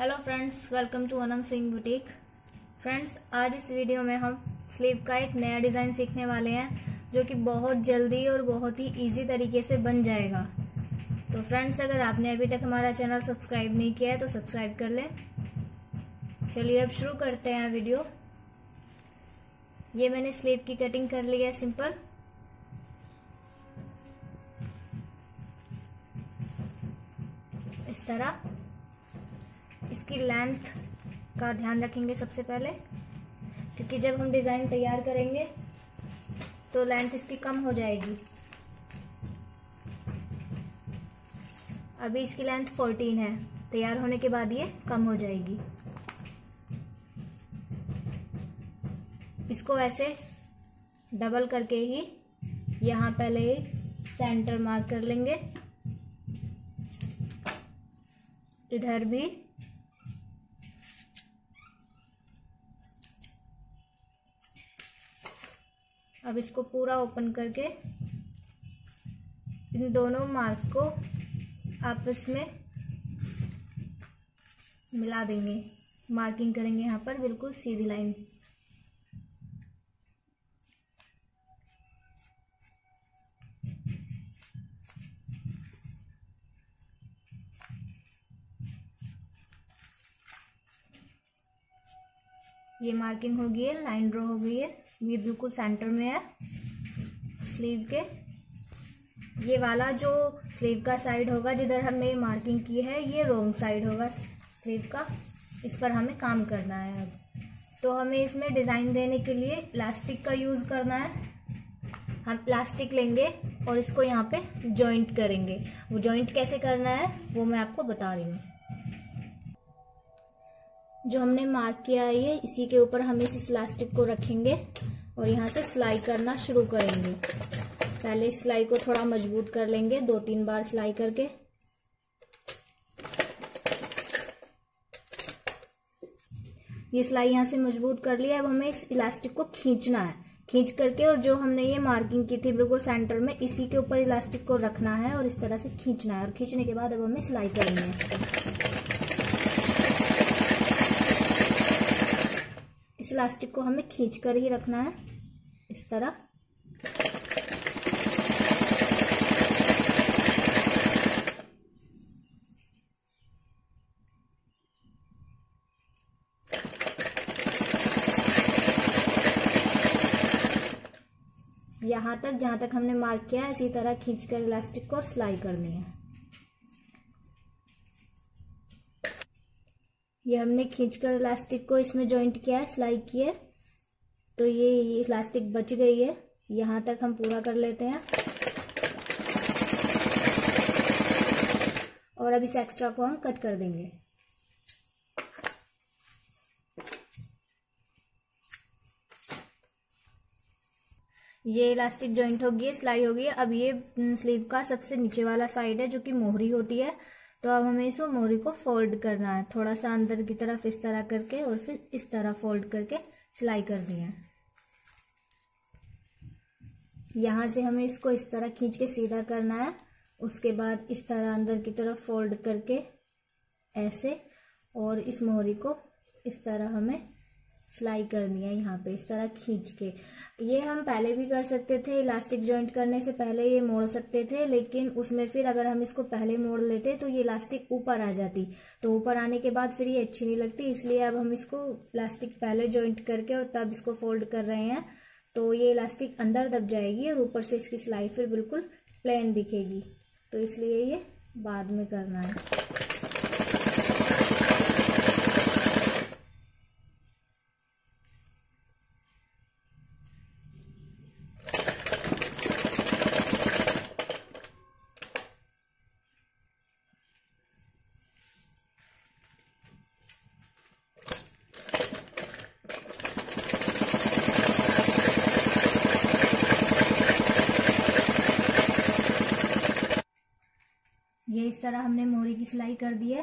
Hello friends, welcome to Anam Singh boutique. Friends, आज इस video में हम स्लीव का एक नया डिज़ाइन सीखने वाले हैं जो कि बहुत जल्दी और बहुत ही इजी तरीके से बन जाएगा। तो फ्रेंड्स, अगर आपने अभी तक हमारा चैनल सब्सक्राइब नहीं किया है तो सब्सक्राइब कर लें। चलिए अब शुरू करते हैं वीडियो। ये मैंने स्लीव की कटिंग कर ली है सिंपल। इस तरह इसकी लेंथ का ध्यान रखेंगे सबसे पहले, क्योंकि जब हम डिज़ाइन तैयार करेंगे तो लेंथ इसकी कम हो जाएगी। अभी इसकी लेंथ 14 है, तैयार होने के बाद ये कम हो जाएगी। इसको ऐसे डबल करके ही यहाँ पहले सेंटर मार्क कर लेंगे, इधर भी। अब इसको पूरा ओपन करके इन दोनों मार्क को आपस में मिला देंगे। मार्किंग करेंगे यहाँ पर बिल्कुल सीधी लाइन। ये मार्किंग हो गई है, लाइन ड्रॉ हो गई है। ये बिल्कुल सेंटर में है स्लीव के। ये वाला जो स्लीव का साइड होगा जिधर हमने मार्किंग की है, ये रोंग साइड होगा स्लीव का। इस पर हमें काम करना है। अब तो हमें इसमें डिज़ाइन देने के लिए प्लास्टिक का यूज़ करना है। हम प्लास्टिक लेंगे और इसको यहाँ पे जॉइंट करेंगे। वो जॉइंट कैसे करना है वो मैं आपको बता रही हूँ। जो हमने मार्क किया है ये, इसी के ऊपर हम इस इलास्टिक को रखेंगे और यहाँ से सिलाई करना शुरू करेंगे। पहले इस सिलाई को थोड़ा मजबूत कर लेंगे, 2-3 बार सिलाई करके। ये सिलाई यहाँ से मजबूत कर लिया। अब हमें इस इलास्टिक को खींचना है, खींच करके, और जो हमने ये मार्किंग की थी बिल्कुल सेंटर में, इसी के ऊपर इलास्टिक को रखना है और इस तरह से खींचना है। और खींचने के बाद अब हमें सिलाई करनी है इसको। इलास्टिक को हमें खींच कर ही रखना है इस तरह। यहां तक, जहां तक हमने मार्क किया है, इसी तरह खींचकर इलास्टिक को और सिलाई करनी है। ये हमने खींचकर इलास्टिक को इसमें जॉइंट किया है, सिलाई की है, तो ये इलास्टिक बच गई है। यहाँ तक हम पूरा कर लेते हैं। और अब इस एक्स्ट्रा को हम कट कर देंगे। ये इलास्टिक जॉइंट हो गई है, सिलाई हो गई है। अब ये स्लीव का सबसे नीचे वाला साइड है जो कि मोहरी होती है। तो अब हमें इस मोहरी को फोल्ड करना है थोड़ा सा अंदर की तरफ, इस तरह करके, और फिर इस तरह फोल्ड करके सिलाई करनी है। यहाँ से हमें इसको इस तरह खींच के सीधा करना है। उसके बाद इस तरह अंदर की तरफ फोल्ड करके ऐसे, और इस मोहरी को इस तरह हमें सिलाई करनी है यहाँ पे इस तरह खींच के। ये हम पहले भी कर सकते थे, इलास्टिक जॉइंट करने से पहले ये मोड़ सकते थे, लेकिन उसमें फिर अगर हम इसको पहले मोड़ लेते तो ये इलास्टिक ऊपर आ जाती, तो ऊपर आने के बाद फिर ये अच्छी नहीं लगती। इसलिए अब हम इसको इलास्टिक पहले जॉइंट करके और तब इसको फोल्ड कर रहे हैं, तो ये इलास्टिक अंदर दब जाएगी और ऊपर से इसकी सिलाई फिर बिल्कुल प्लेन दिखेगी। तो इसलिए ये बाद में करना है। ये इस तरह हमने मोहरी की सिलाई कर दी है।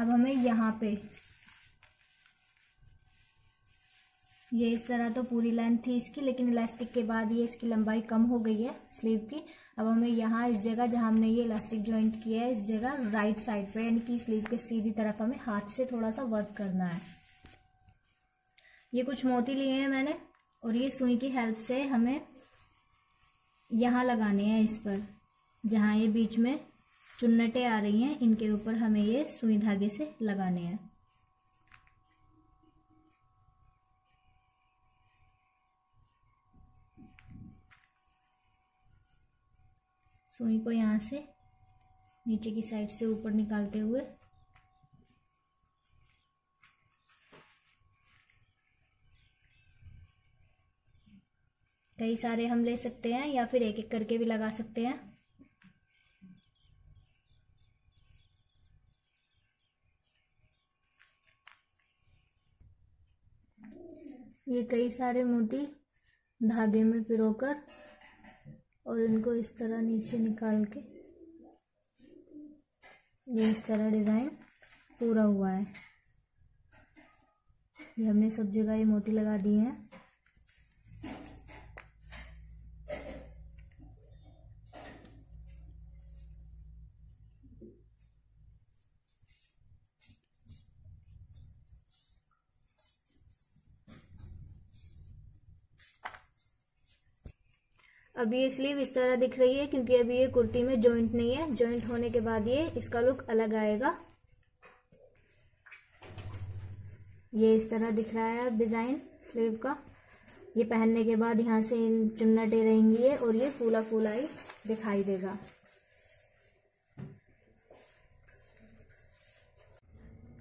अब हमें यहाँ पे ये इस तरह, तो पूरी लेंथ थी इसकी, लेकिन इलास्टिक के बाद ये इसकी लंबाई कम हो गई है स्लीव की। अब हमें यहाँ इस जगह जहाँ हमने ये इलास्टिक ज्वाइंट किया है, इस जगह राइट साइड पे यानी कि स्लीव के सीधी तरफ हमें हाथ से थोड़ा सा वर्क करना है। ये कुछ मोती लिए हैं मैंने और ये सुई की हेल्प से हमें यहाँ लगाने हैं। इस पर जहाँ ये बीच में चुन्नटें आ रही हैं, इनके ऊपर हमें ये सुई धागे से लगाने हैं। सुई को यहाँ से नीचे की साइड से ऊपर निकालते हुए कई सारे हम ले सकते हैं या फिर एक एक करके भी लगा सकते हैं। ये कई सारे मोती धागे में पिरोकर और इनको इस तरह नीचे निकाल के ये इस तरह डिज़ाइन पूरा हुआ है। ये हमने सब जगह ये मोती लगा दिए हैं। अभी ये स्लीव इस तरह दिख रही है क्योंकि अभी ये कुर्ती में जॉइंट नहीं है। जॉइंट होने के बाद ये इसका लुक अलग आएगा। ये इस तरह दिख रहा है डिज़ाइन स्लीव का। ये पहनने के बाद यहाँ से इन चुन्नटें रहेंगी ये और ये फूला फूला ही दिखाई देगा।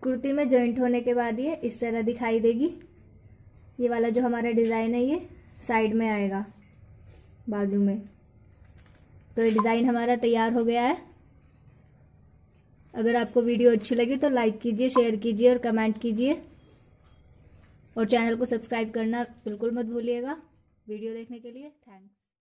कुर्ती में जॉइंट होने के बाद ये इस तरह दिखाई देगी। ये वाला जो हमारा डिज़ाइन है ये साइड में आएगा बाजू में। तो ये डिज़ाइन हमारा तैयार हो गया है। अगर आपको वीडियो अच्छी लगी तो लाइक कीजिए, शेयर कीजिए और कमेंट कीजिए और चैनल को सब्सक्राइब करना बिल्कुल मत भूलिएगा। वीडियो देखने के लिए थैंक्स।